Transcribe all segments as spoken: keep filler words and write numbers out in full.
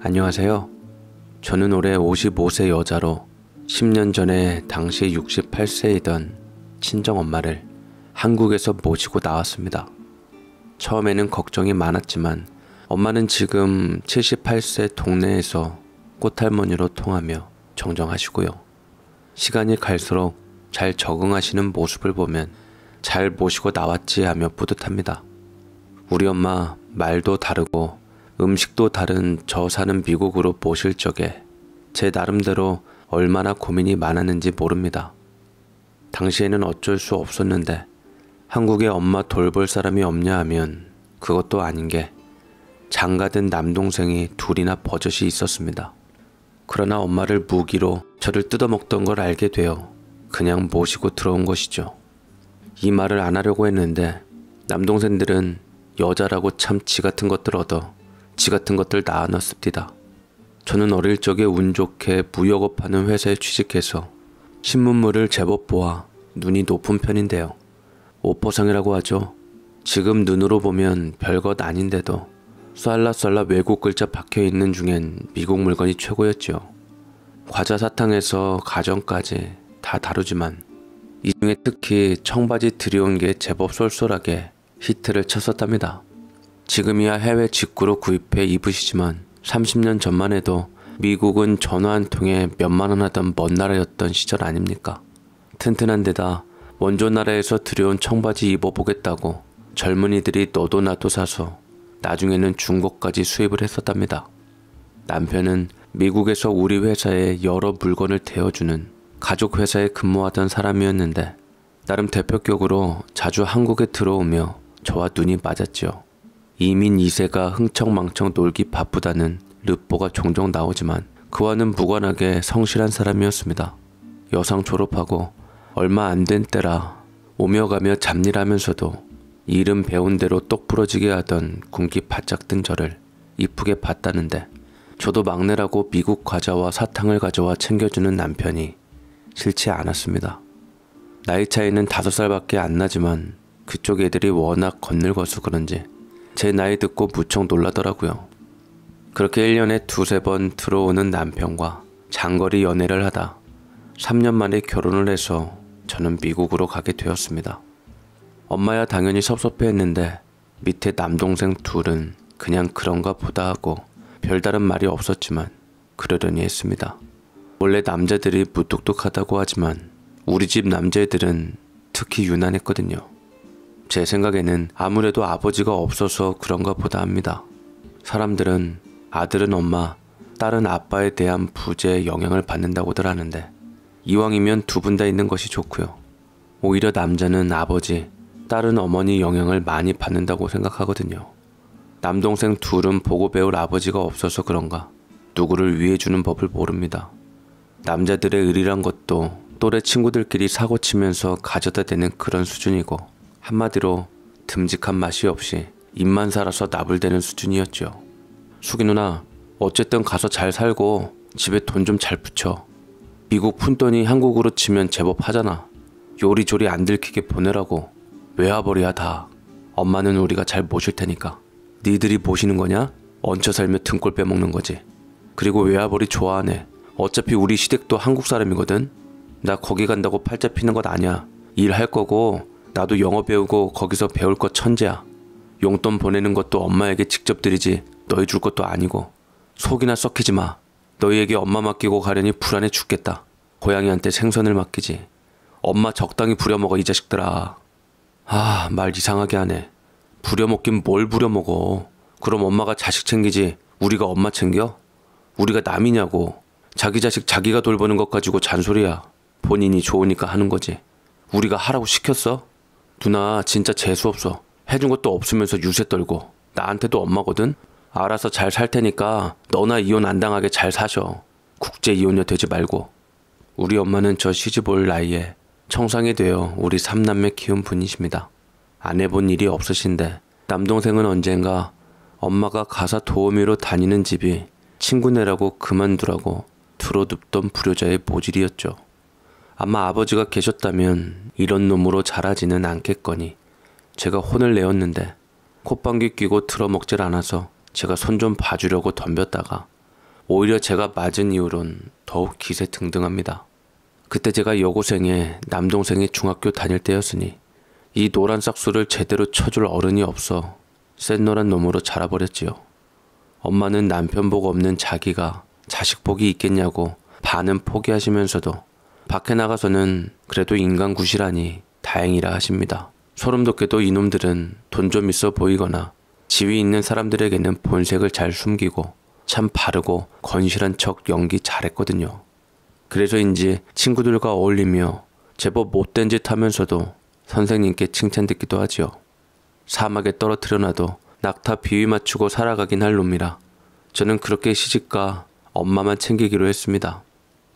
안녕하세요. 저는 올해 오십오 세 여자로 십 년 전에 당시 육십팔 세이던 친정엄마를 한국에서 모시고 나왔습니다. 처음에는 걱정이 많았지만 엄마는 지금 칠십팔 세 동네에서 꽃할머니로 통하며 정정하시고요. 시간이 갈수록 잘 적응하시는 모습을 보면 잘 모시고 나왔지 하며 뿌듯합니다. 우리 엄마 말도 다르고 음식도 다른 저 사는 미국으로 모실 적에 제 나름대로 얼마나 고민이 많았는지 모릅니다. 당시에는 어쩔 수 없었는데 한국에 엄마 돌볼 사람이 없냐 하면 그것도 아닌 게 장가든 남동생이 둘이나 버젓이 있었습니다. 그러나 엄마를 무기로 저를 뜯어먹던 걸 알게 되어 그냥 모시고 들어온 것이죠. 이 말을 안 하려고 했는데 남동생들은 여자라고 참 지 같은 것들 얻어 지 같은 것들 나눠씁디다. 저는 어릴 적에 운 좋게 무역업 하는 회사에 취직해서 신문물을 제법 보아 눈이 높은 편인데요. 오퍼상이라고 하죠. 지금 눈으로 보면 별것 아닌데도 쏠라쏠라 외국 글자 박혀있는 중엔 미국 물건이 최고였죠. 과자 사탕에서 가전까지 다 다루지만 이 중에 특히 청바지 들여온 게 제법 쏠쏠하게 히트를 쳤었답니다. 지금이야 해외 직구로 구입해 입으시지만 삼십 년 전만 해도 미국은 전화 한 통에 몇만원 하던 먼 나라였던 시절 아닙니까? 튼튼한 데다 원조 나라에서 들여온 청바지 입어보겠다고 젊은이들이 너도 나도 사서 나중에는 중고까지 수입을 했었답니다. 남편은 미국에서 우리 회사에 여러 물건을 대여주는 가족 회사에 근무하던 사람이었는데 나름 대표격으로 자주 한국에 들어오며 저와 눈이 맞았죠. 이민 이 세가 흥청망청 놀기 바쁘다는 르뽀가 종종 나오지만 그와는 무관하게 성실한 사람이었습니다. 여상 졸업하고 얼마 안 된 때라 오며 가며 잡일하면서도 일은 배운 대로 똑부러지게 하던 군기 바짝 든 저를 이쁘게 봤다는데 저도 막내라고 미국 과자와 사탕을 가져와 챙겨주는 남편이 싫지 않았습니다. 나이 차이는 다섯 살밖에 안 나지만 그쪽 애들이 워낙 건늙어서 그런지 제 나이 듣고 무척 놀라더라고요. 그렇게 일 년에 두세 번 들어오는 남편과 장거리 연애를 하다 삼 년 만에 결혼을 해서 저는 미국으로 가게 되었습니다. 엄마야 당연히 섭섭해했는데 밑에 남동생 둘은 그냥 그런가 보다 하고 별다른 말이 없었지만 그러려니 했습니다. 원래 남자들이 무뚝뚝하다고 하지만 우리 집 남자애들은 특히 유난했거든요. 제 생각에는 아무래도 아버지가 없어서 그런가 보다 합니다. 사람들은 아들은 엄마, 딸은 아빠에 대한 부재에 영향을 받는다고들 하는데 이왕이면 두 분 다 있는 것이 좋고요. 오히려 남자는 아버지, 딸은 어머니 영향을 많이 받는다고 생각하거든요. 남동생 둘은 보고 배울 아버지가 없어서 그런가 누구를 위해주는 법을 모릅니다. 남자들의 의리란 것도 또래 친구들끼리 사고치면서 가져다 대는 그런 수준이고 한마디로 듬직한 맛이 없이 입만 살아서 나불대는 수준이었죠. 수기 누나 어쨌든 가서 잘 살고 집에 돈 좀 잘 붙여. 미국 푼돈이 한국으로 치면 제법 하잖아. 요리조리 안 들키게 보내라고. 외화벌이야 다. 엄마는 우리가 잘 모실 테니까. 니들이 모시는 거냐? 얹혀 살며 등골 빼먹는 거지. 그리고 외화벌이 좋아하네. 어차피 우리 시댁도 한국 사람이거든. 나 거기 간다고 팔자 피는 것 아니야. 일할 거고 나도 영어 배우고 거기서 배울 것 천재야. 용돈 보내는 것도 엄마에게 직접 드리지 너희 줄 것도 아니고. 속이나 썩히지 마. 너희에게 엄마 맡기고 가려니 불안해 죽겠다. 고양이한테 생선을 맡기지. 엄마 적당히 부려먹어 이 자식들아. 아, 말 이상하게 하네. 부려먹긴 뭘 부려먹어. 그럼 엄마가 자식 챙기지 우리가 엄마 챙겨? 우리가 남이냐고. 자기 자식 자기가 돌보는 것 가지고 잔소리야. 본인이 좋으니까 하는 거지. 우리가 하라고 시켰어? 누나 진짜 재수없어. 해준 것도 없으면서 유세 떨고. 나한테도 엄마거든. 알아서 잘 살 테니까 너나 이혼 안 당하게 잘 사셔. 국제 이혼녀 되지 말고. 우리 엄마는 저 시집 올 나이에 청상이 되어 우리 삼 남매 키운 분이십니다. 안 해본 일이 없으신데 남동생은 언젠가 엄마가 가사 도우미로 다니는 집이 친구네라고 그만두라고 들어눕던 불효자의 모질이었죠. 아마 아버지가 계셨다면 이런 놈으로 자라지는 않겠거니 제가 혼을 내었는데 콧방귀 뀌고 들어먹질 않아서 제가 손 좀 봐주려고 덤볐다가 오히려 제가 맞은 이후론 더욱 기세등등합니다. 그때 제가 여고생에 남동생이 중학교 다닐 때였으니 이 노란 싹수를 제대로 쳐줄 어른이 없어 센 노란 놈으로 자라버렸지요. 엄마는 남편 복 없는 자기가 자식 복이 있겠냐고 반은 포기하시면서도 밖에 나가서는 그래도 인간 굿이라니 다행이라 하십니다. 소름돋게도 이놈들은 돈 좀 있어 보이거나 지위 있는 사람들에게는 본색을 잘 숨기고 참 바르고 건실한 척 연기 잘했거든요. 그래서인지 친구들과 어울리며 제법 못된 짓 하면서도 선생님께 칭찬 듣기도 하지요. 사막에 떨어뜨려놔도 낙타 비위 맞추고 살아가긴 할 놈이라 저는 그렇게 시집가 엄마만 챙기기로 했습니다.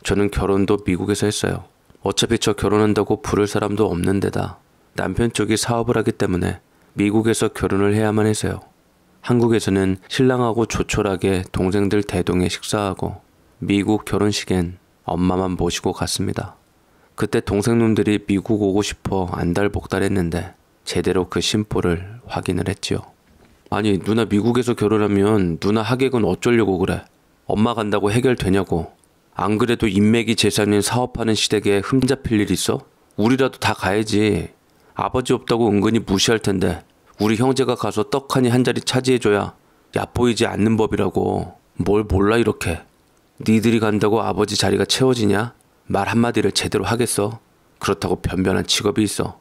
저는 결혼도 미국에서 했어요. 어차피 저 결혼한다고 부를 사람도 없는 데다 남편 쪽이 사업을 하기 때문에 미국에서 결혼을 해야만 해서요. 한국에서는 신랑하고 조촐하게 동생들 대동에 식사하고 미국 결혼식엔 엄마만 모시고 갔습니다. 그때 동생놈들이 미국 오고 싶어 안달복달했는데 제대로 그 심보를 확인을 했지요. 아니 누나 미국에서 결혼하면 누나 하객은 어쩌려고 그래. 엄마 간다고 해결되냐고. 안 그래도 인맥이 재산인 사업하는 시댁에 흠잡힐 일 있어? 우리라도 다 가야지. 아버지 없다고 은근히 무시할 텐데 우리 형제가 가서 떡하니 한 자리 차지해줘야 얕보이지 않는 법이라고. 뭘 몰라 이렇게. 니들이 간다고 아버지 자리가 채워지냐? 말 한마디를 제대로 하겠어? 그렇다고 변변한 직업이 있어.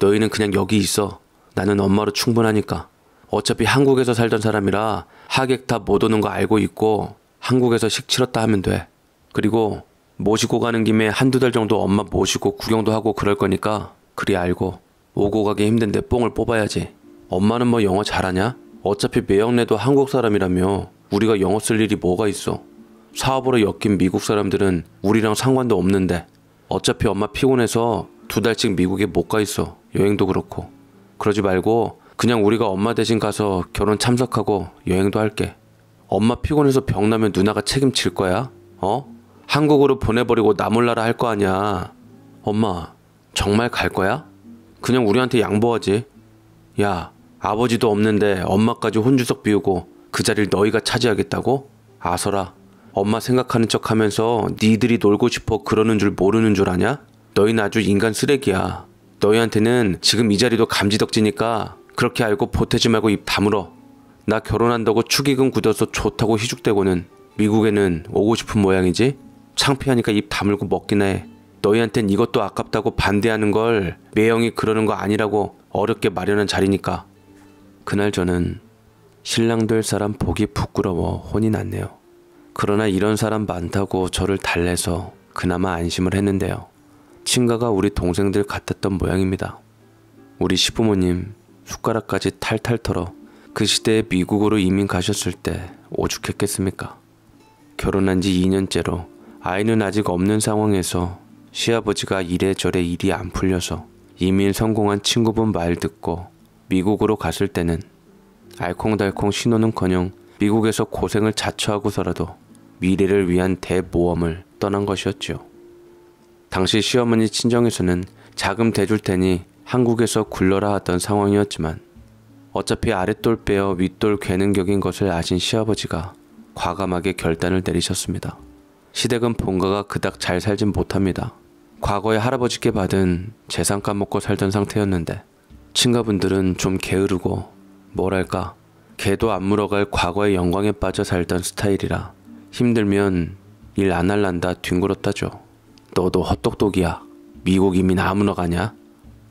너희는 그냥 여기 있어. 나는 엄마로 충분하니까. 어차피 한국에서 살던 사람이라 하객 다 못 오는 거 알고 있고 한국에서 식 치렀다 하면 돼. 그리고 모시고 가는 김에 한두 달 정도 엄마 모시고 구경도 하고 그럴 거니까 그리 알고. 오고 가기 힘든데 뽕을 뽑아야지. 엄마는 뭐 영어 잘하냐? 어차피 매형네도 한국 사람이라며 우리가 영어 쓸 일이 뭐가 있어. 사업으로 엮인 미국 사람들은 우리랑 상관도 없는데 어차피 엄마 피곤해서 두 달씩 미국에 못 가 있어. 여행도 그렇고. 그러지 말고 그냥 우리가 엄마 대신 가서 결혼 참석하고 여행도 할게. 엄마 피곤해서 병나면 누나가 책임질 거야? 어? 한국으로 보내버리고 나 몰라라 할 거 아니야. 엄마 정말 갈 거야? 그냥 우리한테 양보하지. 야 아버지도 없는데 엄마까지 혼주석 비우고 그 자리를 너희가 차지하겠다고? 아서라. 엄마 생각하는 척 하면서 니들이 놀고 싶어 그러는 줄 모르는 줄 아냐? 너희는 아주 인간 쓰레기야. 너희한테는 지금 이 자리도 감지덕지니까 그렇게 알고 보태지 말고 입 다물어. 나 결혼한다고 축의금 굳어서 좋다고 희죽대고는 미국에는 오고 싶은 모양이지? 창피하니까 입 다물고 먹기나 해. 너희한텐 이것도 아깝다고 반대하는 걸 매형이 그러는 거 아니라고 어렵게 마련한 자리니까. 그날 저는 신랑 될 사람 보기 부끄러워 혼이 났네요. 그러나 이런 사람 많다고 저를 달래서 그나마 안심을 했는데요. 친가가 우리 동생들 같았던 모양입니다. 우리 시부모님 숟가락까지 탈탈 털어 그 시대에 미국으로 이민 가셨을 때 오죽했겠습니까. 결혼한 지 이 년째로 아이는 아직 없는 상황에서 시아버지가 이래저래 일이 안 풀려서 이민 성공한 친구분 말 듣고 미국으로 갔을 때는 알콩달콩 신호는커녕 미국에서 고생을 자처하고서라도 미래를 위한 대모험을 떠난 것이었지요. 당시 시어머니 친정에서는 자금 대줄 테니 한국에서 굴러라 하던 상황이었지만 어차피 아랫돌 빼어 윗돌 괴는 격인 것을 아신 시아버지가 과감하게 결단을 내리셨습니다. 시댁은 본가가 그닥 잘 살진 못합니다. 과거에 할아버지께 받은 재산 까먹고 살던 상태였는데 친가분들은 좀 게으르고 뭐랄까 개도 안 물어갈 과거의 영광에 빠져 살던 스타일이라 힘들면 일 안 할란다 뒹굴었다죠. 너도 헛똑똑이야. 미국 이민 아무나 가냐?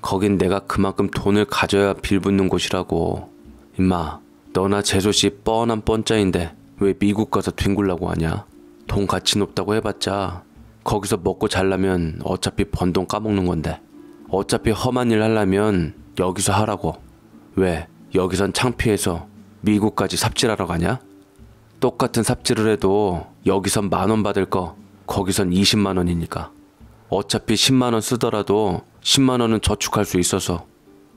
거긴 내가 그만큼 돈을 가져야 빌붙는 곳이라고. 임마 너나 재수씨 뻔한 뻔짜인데 왜 미국 가서 뒹굴라고 하냐? 돈 가치 높다고 해봤자 거기서 먹고 잘라면 어차피 번 돈 까먹는 건데 어차피 험한 일 하려면 여기서 하라고. 왜 여기선 창피해서 미국까지 삽질하러 가냐? 똑같은 삽질을 해도 여기선 만 원 받을 거 거기선 이십만 원이니까 어차피 십만 원 쓰더라도 십만 원은 저축할 수 있어서.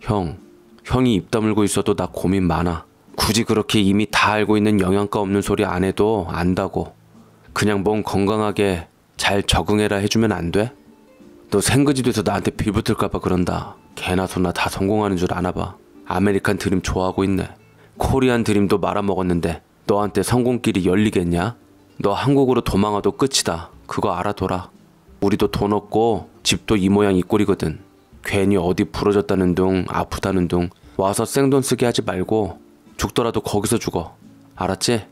형, 형이 입 다물고 있어도 나 고민 많아. 굳이 그렇게 이미 다 알고 있는 영양가 없는 소리 안 해도 안다고. 그냥 몸 건강하게 잘 적응해라 해주면 안 돼? 너 생그지 돼서 나한테 빌붙을까봐 그런다. 개나 소나 다 성공하는 줄 아나 봐. 아메리칸 드림 좋아하고 있네. 코리안 드림도 말아먹었는데 너한테 성공길이 열리겠냐? 너 한국으로 도망와도 끝이다. 그거 알아둬라. 우리도 돈 없고 집도 이 모양 이 꼴이거든. 괜히 어디 부러졌다는 둥 아프다는 둥 와서 생돈 쓰게 하지 말고 죽더라도 거기서 죽어. 알았지?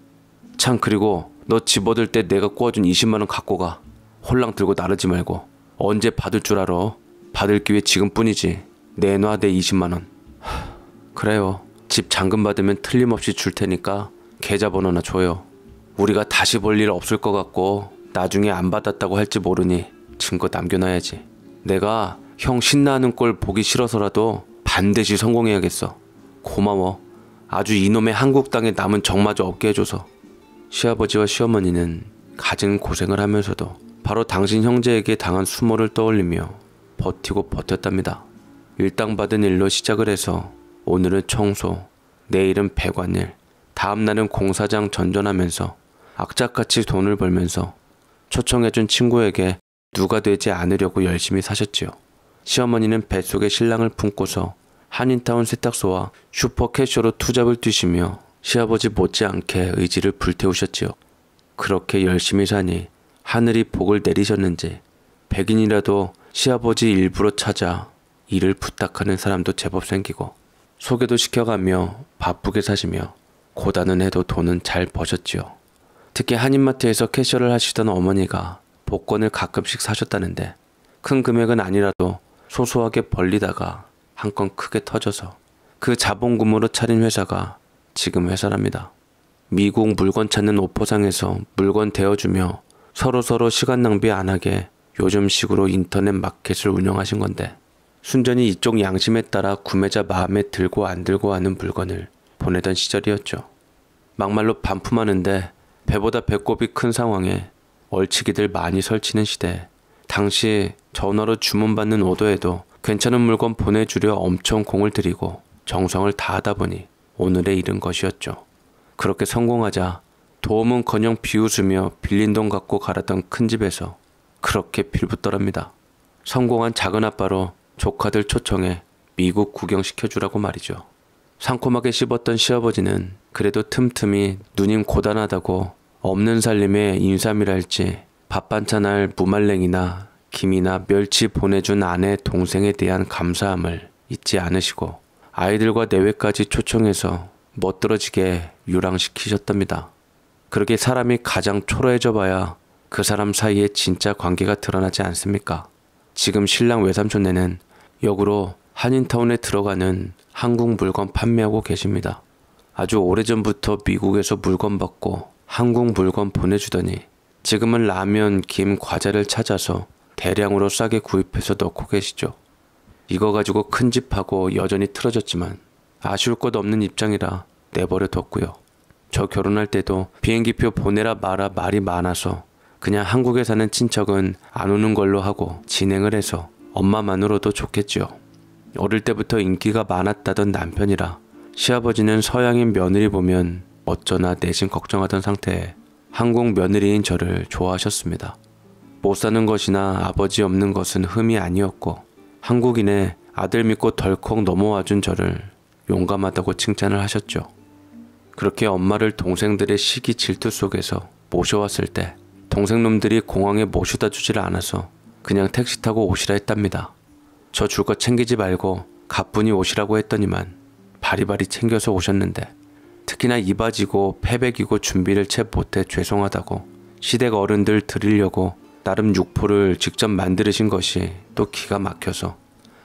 참, 그리고 너 집어들 때 내가 구워준 이십만 원 갖고 가. 홀랑 들고 나르지 말고. 언제 받을 줄 알아? 받을 기회 지금뿐이지. 내놔 내 이십만 원. 하, 그래요. 집 잔금 받으면 틀림없이 줄 테니까 계좌번호나 줘요. 우리가 다시 볼 일 없을 것 같고 나중에 안 받았다고 할지 모르니 증거 남겨놔야지. 내가 형 신나는 꼴 보기 싫어서라도 반드시 성공해야겠어. 고마워. 아주 이놈의 한국 땅에 남은 정마저 없게 해줘서. 시아버지와 시어머니는 가진 고생을 하면서도 바로 당신 형제에게 당한 수모를 떠올리며 버티고 버텼답니다. 일당 받은 일로 시작을 해서 오늘은 청소, 내일은 배관일, 다음날은 공사장 전전하면서 악착같이 돈을 벌면서 초청해준 친구에게 누가 되지 않으려고 열심히 사셨지요. 시어머니는 뱃속에 신랑을 품고서 한인타운 세탁소와 슈퍼캐셔로 투잡을 뛰시며 시아버지 못지않게 의지를 불태우셨지요. 그렇게 열심히 사니 하늘이 복을 내리셨는지 백인이라도 시아버지 일부러 찾아 일을 부탁하는 사람도 제법 생기고 소개도 시켜가며 바쁘게 사시며 고단은 해도 돈은 잘 버셨지요. 특히 한인마트에서 캐셔를 하시던 어머니가 복권을 가끔씩 사셨다는데 큰 금액은 아니라도 소소하게 벌리다가 한 건 크게 터져서 그 자본금으로 차린 회사가 지금 회사랍니다. 미국 물건 찾는 오포상에서 물건 대여주며 서로서로 시간 낭비 안 하게 요즘식으로 인터넷 마켓을 운영하신 건데 순전히 이쪽 양심에 따라 구매자 마음에 들고 안 들고 하는 물건을 보내던 시절이었죠. 막말로 반품하는데 배보다 배꼽이 큰 상황에 얼치기들 많이 설치는 시대에 당시 전화로 주문받는 오더에도 괜찮은 물건 보내주려 엄청 공을 들이고 정성을 다하다 보니 오늘에 이른 것이었죠. 그렇게 성공하자 도움은커녕 비웃으며 빌린 돈 갖고 갈았던 큰 집에서 그렇게 빌붙더랍니다. 성공한 작은 아빠로 조카들 초청해 미국 구경시켜주라고 말이죠. 상콤하게 씹었던 시아버지는 그래도 틈틈이 누님 고단하다고 없는 살림에 인삼이랄지 밥반찬할 무말랭이나 김이나 멸치 보내준 아내 동생에 대한 감사함을 잊지 않으시고 아이들과 내외까지 초청해서 멋들어지게 유랑시키셨답니다. 그렇게 사람이 가장 초라해져 봐야 그 사람 사이에 진짜 관계가 드러나지 않습니까? 지금 신랑 외삼촌네는 역으로 한인타운에 들어가는 한국 물건 판매하고 계십니다. 아주 오래전부터 미국에서 물건 받고 한국 물건 보내주더니 지금은 라면, 김, 과자를 찾아서 대량으로 싸게 구입해서 넣고 계시죠. 이거 가지고 큰 집하고 여전히 틀어졌지만 아쉬울 것 없는 입장이라 내버려 뒀고요. 저 결혼할 때도 비행기표 보내라 마라 말이 많아서 그냥 한국에 사는 친척은 안 오는 걸로 하고 진행을 해서 엄마만으로도 좋겠지요. 어릴 때부터 인기가 많았다던 남편이라 시아버지는 서양인 며느리 보면 어쩌나 내심 걱정하던 상태에 한국 며느리인 저를 좋아하셨습니다. 못 사는 것이나 아버지 없는 것은 흠이 아니었고 한국인의 아들 믿고 덜컥 넘어와준 저를 용감하다고 칭찬을 하셨죠. 그렇게 엄마를 동생들의 시기 질투 속에서 모셔왔을 때 동생놈들이 공항에 모셔다 주질 않아서 그냥 택시 타고 오시라 했답니다. 저 줄 거 챙기지 말고 가뿐히 오시라고 했더니만 바리바리 챙겨서 오셨는데 특히나 이바지고 패백이고 준비를 채 못해 죄송하다고 시댁 어른들 드리려고 나름 육포를 직접 만드신 것이 또 기가 막혀서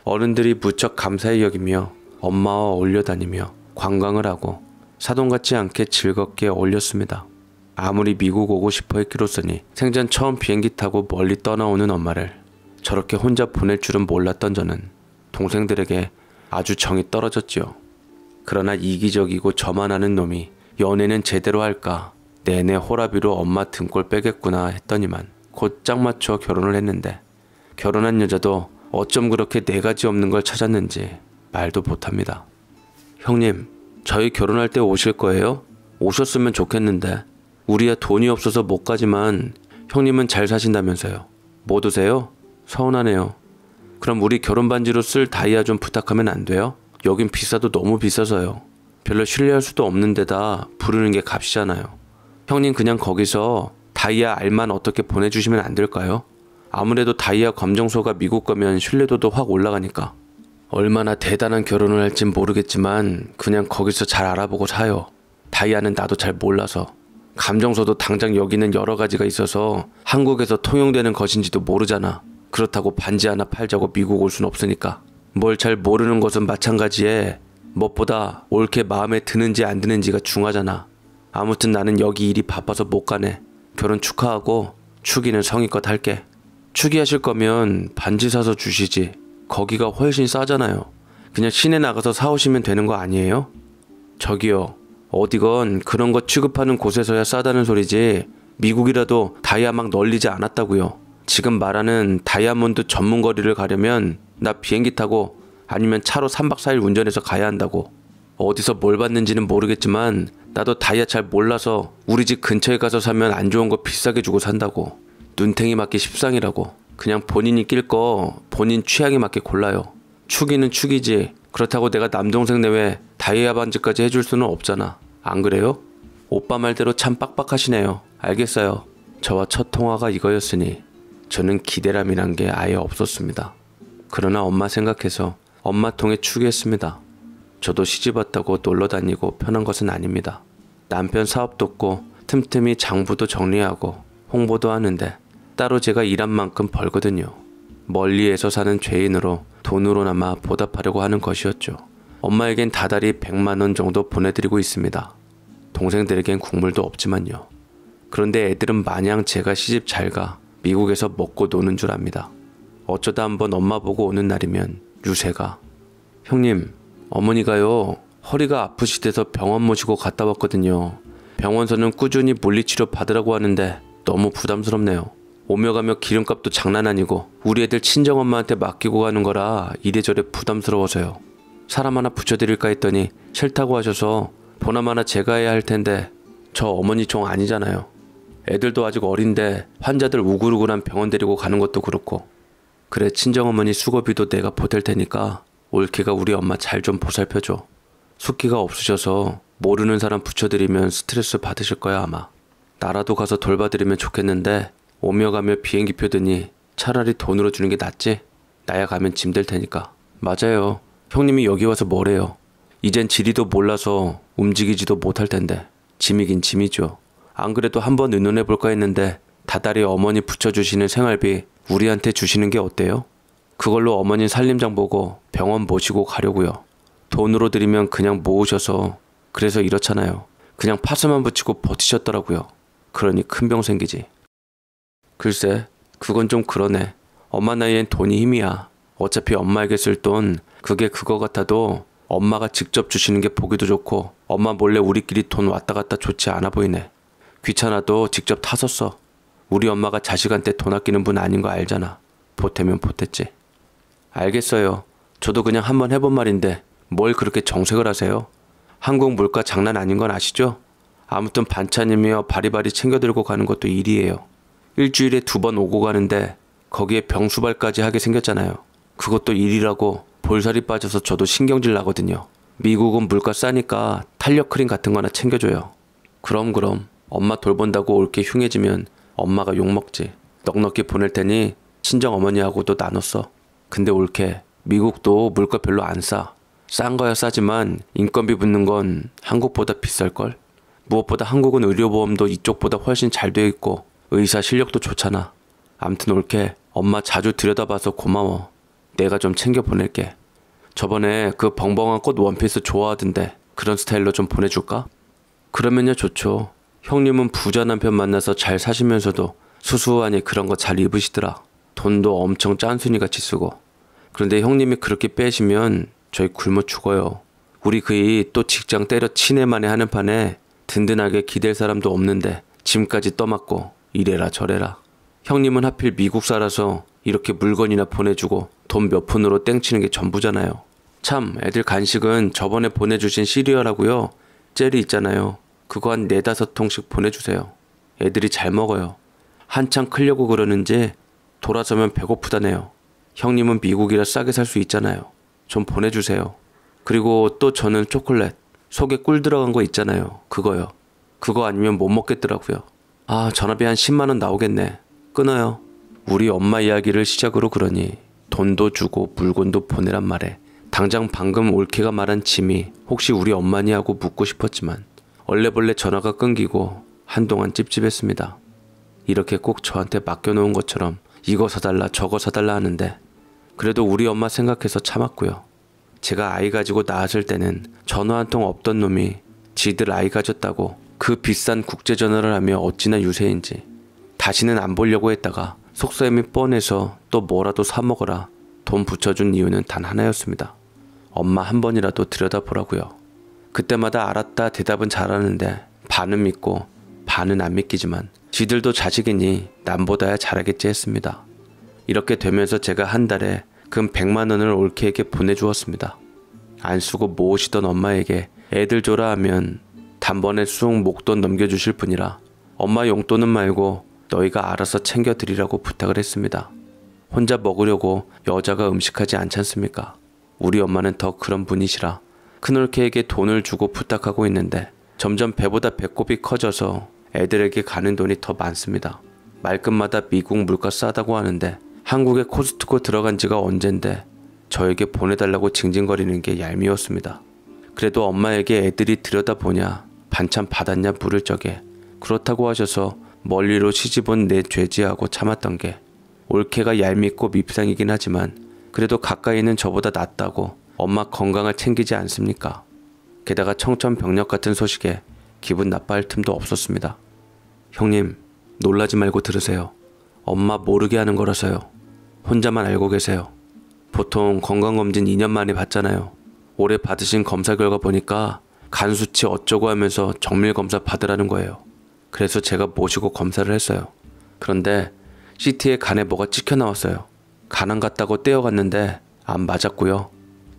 어른들이 무척 감사히 여기며 엄마와 어울려 다니며 관광을 하고 사돈 같지 않게 즐겁게 어울렸습니다. 아무리 미국 오고 싶어 했기로서니 생전 처음 비행기 타고 멀리 떠나오는 엄마를 저렇게 혼자 보낼 줄은 몰랐던 저는 동생들에게 아주 정이 떨어졌지요. 그러나 이기적이고 저만 아는 놈이 연애는 제대로 할까 내내 호라비로 엄마 등골 빼겠구나 했더니만 곧 짝 맞춰 결혼을 했는데 결혼한 여자도 어쩜 그렇게 네 가지 없는 걸 찾았는지 말도 못합니다. 형님, 저희 결혼할 때 오실 거예요? 오셨으면 좋겠는데 우리야 돈이 없어서 못 가지만 형님은 잘 사신다면서요. 못 오세요? 서운하네요. 그럼 우리 결혼 반지로 쓸 다이아 좀 부탁하면 안 돼요? 여긴 비싸도 너무 비싸서요. 별로 신뢰할 수도 없는 데다 부르는 게 값이잖아요. 형님 그냥 거기서 다이아 알만 어떻게 보내주시면 안 될까요? 아무래도 다이아 검정소가 미국 가면 신뢰도도 확 올라가니까. 얼마나 대단한 결혼을 할진 모르겠지만 그냥 거기서 잘 알아보고 사요. 다이아는 나도 잘 몰라서. 감정서도 당장 여기는 여러 가지가 있어서 한국에서 통용되는 것인지도 모르잖아. 그렇다고 반지 하나 팔자고 미국 올 순 없으니까. 뭘 잘 모르는 것은 마찬가지에 무엇보다 옳게 마음에 드는지 안 드는지가 중하잖아. 아무튼 나는 여기 일이 바빠서 못 가네. 결혼 축하하고 축의는 성의껏 할게. 축의하실 거면 반지 사서 주시지. 거기가 훨씬 싸잖아요. 그냥 시내 나가서 사오시면 되는 거 아니에요? 저기요. 어디건 그런 거 취급하는 곳에서야 싸다는 소리지 미국이라도 다이아 막 널리지 않았다고요. 지금 말하는 다이아몬드 전문거리를 가려면 나 비행기 타고 아니면 차로 삼박 사일 운전해서 가야 한다고. 어디서 뭘 받는지는 모르겠지만 나도 다이아 잘 몰라서 우리 집 근처에 가서 사면 안 좋은 거 비싸게 주고 산다고. 눈탱이 맞기 십상이라고. 그냥 본인이 낄 거 본인 취향에 맞게 골라요. 축의는 축이지 그렇다고 내가 남동생 내외 다이아 반지까지 해줄 수는 없잖아. 안 그래요? 오빠 말대로 참 빡빡하시네요. 알겠어요. 저와 첫 통화가 이거였으니 저는 기대람이란 게 아예 없었습니다. 그러나 엄마 생각해서 엄마 통에 축의했습니다. 저도 시집 왔다고 놀러 다니고 편한 것은 아닙니다. 남편 사업 돕고 틈틈이 장부도 정리하고 홍보도 하는데 따로 제가 일한 만큼 벌거든요. 멀리에서 사는 죄인으로 돈으로나마 보답하려고 하는 것이었죠. 엄마에겐 다달이 백만 원 정도 보내드리고 있습니다. 동생들에겐 국물도 없지만요. 그런데 애들은 마냥 제가 시집 잘가 미국에서 먹고 노는 줄 압니다. 어쩌다 한번 엄마 보고 오는 날이면 유세가 형님 어머니가요 허리가 아프시대서 병원 모시고 갔다 왔거든요. 병원서는 꾸준히 물리치료 받으라고 하는데 너무 부담스럽네요. 오며 가며 기름값도 장난 아니고 우리 애들 친정엄마한테 맡기고 가는 거라 이래저래 부담스러워서요. 사람 하나 붙여드릴까 했더니 싫다고 하셔서 보나마나 제가 해야 할 텐데 저 어머니 종 아니잖아요. 애들도 아직 어린데 환자들 우글우글한 병원 데리고 가는 것도 그렇고. 그래 친정어머니 수고비도 내가 보탤 테니까 올케가 우리 엄마 잘 좀 보살펴줘. 숙기가 없으셔서 모르는 사람 붙여드리면 스트레스 받으실 거야 아마. 나라도 가서 돌봐드리면 좋겠는데 오며 가며 비행기표 드니 차라리 돈으로 주는 게 낫지? 나야 가면 짐 될 테니까. 맞아요. 형님이 여기 와서 뭐래요. 이젠 지리도 몰라서 움직이지도 못할 텐데. 짐이긴 짐이죠. 안 그래도 한번 의논해볼까 했는데 다달이 어머니 붙여주시는 생활비 우리한테 주시는 게 어때요? 그걸로 어머니 살림장 보고 병원 모시고 가려고요. 돈으로 드리면 그냥 모으셔서 그래서 이렇잖아요. 그냥 파스만 붙이고 버티셨더라고요. 그러니 큰 병 생기지. 글쎄 그건 좀 그러네. 엄마 나이엔 돈이 힘이야. 어차피 엄마에게 쓸 돈 그게 그거 같아도 엄마가 직접 주시는 게 보기도 좋고 엄마 몰래 우리끼리 돈 왔다 갔다 좋지 않아 보이네. 귀찮아도 직접 타서 써. 우리 엄마가 자식한테 돈 아끼는 분 아닌 거 알잖아. 보태면 보탰지. 알겠어요. 저도 그냥 한번 해본 말인데 뭘 그렇게 정색을 하세요. 한국 물가 장난 아닌 건 아시죠? 아무튼 반찬이며 바리바리 챙겨 들고 가는 것도 일이에요. 일주일에 두 번 오고 가는데 거기에 병수발까지 하게 생겼잖아요. 그것도 일이라고 볼살이 빠져서 저도 신경질 나거든요. 미국은 물가 싸니까 탄력 크림 같은 거나 챙겨줘요. 그럼 그럼 엄마 돌본다고 올게 흉해지면 엄마가 욕먹지. 넉넉히 보낼 테니 친정 어머니하고도 나눴어. 근데 올게 미국도 물가 별로 안 싸. 싼 거야 싸지만 인건비 붙는 건 한국보다 비쌀걸. 무엇보다 한국은 의료보험도 이쪽보다 훨씬 잘 되어 있고 의사 실력도 좋잖아. 암튼 올케 엄마 자주 들여다봐서 고마워. 내가 좀 챙겨 보낼게. 저번에 그 벙벙한 꽃 원피스 좋아하던데 그런 스타일로 좀 보내줄까? 그러면요 좋죠. 형님은 부자 남편 만나서 잘 사시면서도 수수하니 그런 거 잘 입으시더라. 돈도 엄청 짠순이같이 쓰고. 그런데 형님이 그렇게 빼시면 저희 굶어 죽어요. 우리 그이 또 직장 때려치네만에 하는 판에 든든하게 기댈 사람도 없는데 짐까지 떠맡고 이래라 저래라. 형님은 하필 미국 살아서 이렇게 물건이나 보내주고 돈 몇 푼으로 땡치는 게 전부잖아요. 참 애들 간식은 저번에 보내주신 시리얼하고요. 젤이 있잖아요. 그거 한 네다섯 통씩 보내주세요. 애들이 잘 먹어요. 한창 크려고 그러는지 돌아서면 배고프다네요. 형님은 미국이라 싸게 살 수 있잖아요. 좀 보내주세요. 그리고 또 저는 초콜릿 속에 꿀 들어간 거 있잖아요. 그거요. 그거 아니면 못 먹겠더라고요. 아, 전화비 한 십만 원 나오겠네. 끊어요. 우리 엄마 이야기를 시작으로 그러니 돈도 주고 물건도 보내란 말에 당장 방금 올케가 말한 짐이 혹시 우리 엄마니 하고 묻고 싶었지만 얼레벌레 전화가 끊기고 한동안 찝찝했습니다. 이렇게 꼭 저한테 맡겨놓은 것처럼 이거 사달라 저거 사달라 하는데 그래도 우리 엄마 생각해서 참았고요. 제가 아이 가지고 낳았을 때는 전화 한 통 없던 놈이 지들 아이 가졌다고 그 비싼 국제전화를 하며 어찌나 유세인지 다시는 안 보려고 했다가 속셈이 뻔해서 또 뭐라도 사 먹어라 돈 붙여준 이유는 단 하나였습니다. 엄마 한 번이라도 들여다보라고요. 그때마다 알았다 대답은 잘하는데 반은 믿고 반은 안 믿기지만 지들도 자식이니 남보다야 잘하겠지 했습니다. 이렇게 되면서 제가 한 달에 금 백만 원을 올케에게 보내주었습니다. 안 쓰고 모으시던 엄마에게 애들 줘라 하면 단번에 쑥 목돈 넘겨주실 분이라 엄마 용돈은 말고 너희가 알아서 챙겨드리라고 부탁을 했습니다. 혼자 먹으려고 여자가 음식하지 않지 않습니까? 우리 엄마는 더 그런 분이시라 큰올케에게 돈을 주고 부탁하고 있는데 점점 배보다 배꼽이 커져서 애들에게 가는 돈이 더 많습니다. 말끝마다 미국 물가 싸다고 하는데 한국에 코스트코 들어간 지가 언젠데 저에게 보내달라고 징징거리는 게 얄미웠습니다. 그래도 엄마에게 애들이 들여다보냐 반찬 받았냐 물을 적에 그렇다고 하셔서 멀리로 시집온 내 죄지하고 참았던 게 올케가 얄밉고 밉상이긴 하지만 그래도 가까이는 저보다 낫다고 엄마 건강을 챙기지 않습니까? 게다가 청천벽력 같은 소식에 기분 나빠할 틈도 없었습니다. 형님, 놀라지 말고 들으세요. 엄마 모르게 하는 거라서요. 혼자만 알고 계세요. 보통 건강검진 이 년 만에 받잖아요. 올해 받으신 검사 결과 보니까 간 수치 어쩌고 하면서 정밀검사 받으라는 거예요. 그래서 제가 모시고 검사를 했어요. 그런데 씨티에 간에 뭐가 찍혀 나왔어요. 간암 같다고 떼어갔는데 안 맞았고요.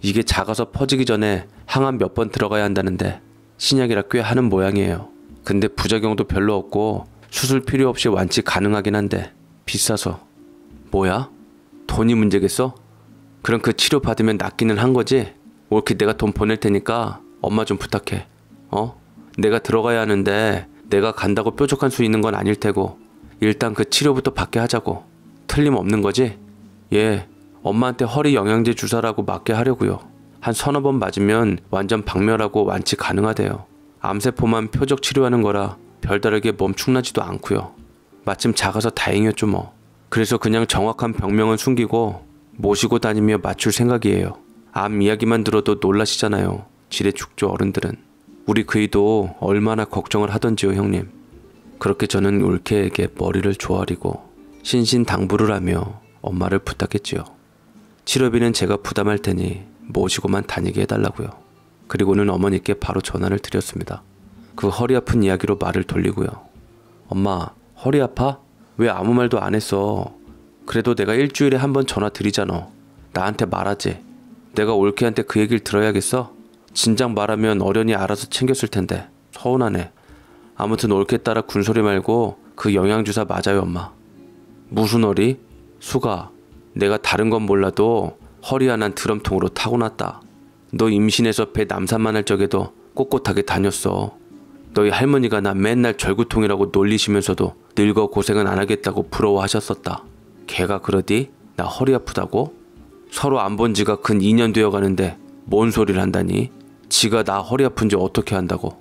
이게 작아서 퍼지기 전에 항암 몇 번 들어가야 한다는데 신약이라 꽤 하는 모양이에요. 근데 부작용도 별로 없고 수술 필요 없이 완치 가능하긴 한데 비싸서. 뭐야? 돈이 문제겠어? 그럼 그 치료 받으면 낫기는 한 거지? 올케 내가 돈 보낼 테니까 엄마 좀 부탁해. 어? 내가 들어가야 하는데 내가 간다고 뾰족한 수 있는 건 아닐 테고 일단 그 치료부터 받게 하자고. 틀림없는 거지? 예, 엄마한테 허리 영양제 주사라고 맞게 하려고요. 한 서너 번 맞으면 완전 박멸하고 완치 가능하대요. 암세포만 표적 치료하는 거라 별다르게 멈축나지도 않고요. 마침 작아서 다행이었죠 뭐. 그래서 그냥 정확한 병명은 숨기고 모시고 다니며 맞출 생각이에요. 암 이야기만 들어도 놀라시잖아요. 지레 죽죠 어른들은. 우리 그이도 얼마나 걱정을 하던지요 형님. 그렇게 저는 올케에게 머리를 조아리고 신신당부를 하며 엄마를 부탁했지요. 치료비는 제가 부담할 테니 모시고만 다니게 해달라고요. 그리고는 어머니께 바로 전화를 드렸습니다. 그 허리 아픈 이야기로 말을 돌리고요. 엄마, 허리 아파? 왜 아무 말도 안 했어? 그래도 내가 일주일에 한 번 전화 드리잖아. 나한테 말하지. 내가 올케한테 그 얘기를 들어야겠어? 진작 말하면 어련히 알아서 챙겼을 텐데. 서운하네. 아무튼 올케 따라 군소리 말고 그 영양주사 맞아요 엄마. 무슨 허리? 수가, 내가 다른 건 몰라도 허리 하나는 드럼통으로 타고났다. 너 임신해서 배 남산만 할 적에도 꼿꼿하게 다녔어. 너희 할머니가 나 맨날 절구통이라고 놀리시면서도 늙어 고생은 안 하겠다고 부러워하셨었다. 걔가 그러디? 나 허리 아프다고? 서로 안 본 지가 근 이 년 되어가는데 뭔 소리를 한다니? 지가 나 허리 아픈지 어떻게 한다고?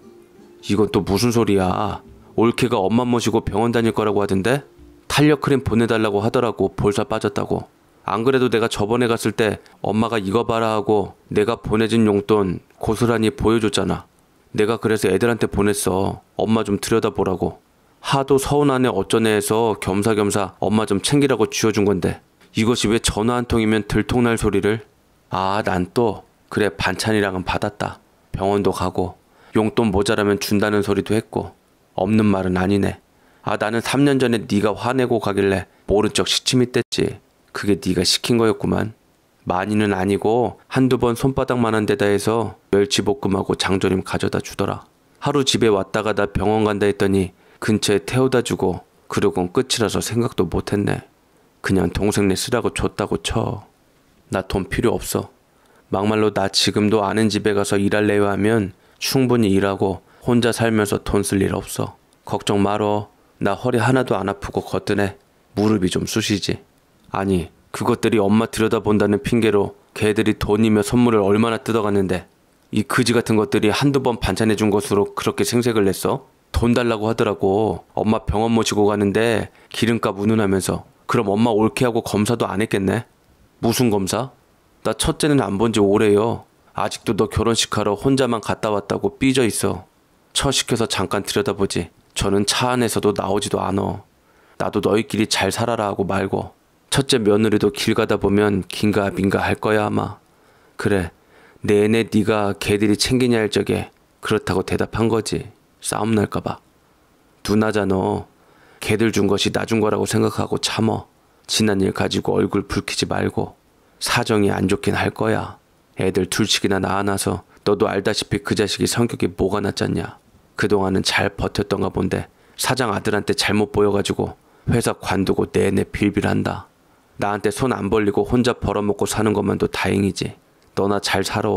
이건 또 무슨 소리야. 올케가 엄마 모시고 병원 다닐 거라고 하던데? 탄력 크림 보내달라고 하더라고. 볼살 빠졌다고. 안 그래도 내가 저번에 갔을 때 엄마가 이거 봐라 하고 내가 보내준 용돈 고스란히 보여줬잖아. 내가 그래서 애들한테 보냈어. 엄마 좀 들여다보라고. 하도 서운하네 어쩌네 해서 겸사겸사 엄마 좀 챙기라고 쥐어준 건데 이것이 왜 전화 한 통이면 들통날 소리를. 아, 난 또 그래 반찬이랑은 받았다. 병원도 가고 용돈 모자라면 준다는 소리도 했고 없는 말은 아니네. 아, 나는 삼 년 전에 네가 화내고 가길래 모른 척 시침이 뗐지. 그게 네가 시킨 거였구만. 많이는 아니고 한두 번 손바닥만한 데다 해서 멸치볶음하고 장조림 가져다 주더라. 하루 집에 왔다 가다 병원 간다 했더니 근처에 태우다 주고 그러곤 끝이라서 생각도 못했네. 그냥 동생네 쓰라고 줬다고 쳐. 나 돈 필요 없어. 막말로 나 지금도 아는 집에 가서 일할래요 하면 충분히 일하고 혼자 살면서 돈 쓸 일 없어. 걱정 말어. 나 허리 하나도 안 아프고 거뜬해. 무릎이 좀 쑤시지. 아니, 그것들이 엄마 들여다본다는 핑계로 걔들이 돈이며 선물을 얼마나 뜯어갔는데 이 그지 같은 것들이 한두 번 반찬해준 것으로 그렇게 생색을 냈어? 돈 달라고 하더라고. 엄마 병원 모시고 가는데 기름값 운운하면서. 그럼 엄마 올케 하고 검사도 안 했겠네? 무슨 검사? 나 첫째는 안 본 지 오래요. 아직도 너 결혼식 하러 혼자만 갔다 왔다고 삐져 있어. 처시켜서 잠깐 들여다보지. 저는 차 안에서도 나오지도 않어. 나도 너희끼리 잘 살아라 하고 말고. 첫째 며느리도 길 가다 보면 긴가 민가 할 거야 아마. 그래, 내내 네가 걔들이 챙기냐 할 적에 그렇다고 대답한 거지. 싸움 날까봐. 누나잖아. 걔들 준 것이 나 준 거라고 생각하고 참어. 지난 일 가지고 얼굴 붉히지 말고. 사정이 안 좋긴 할 거야. 애들 둘씩이나 낳아놔서 너도 알다시피 그 자식이 성격이 뭐가 낫잖냐. 그동안은 잘 버텼던가 본데 사장 아들한테 잘못 보여가지고 회사 관두고 내내 빌빌한다. 나한테 손 안 벌리고 혼자 벌어먹고 사는 것만도 다행이지. 너나 잘 살아.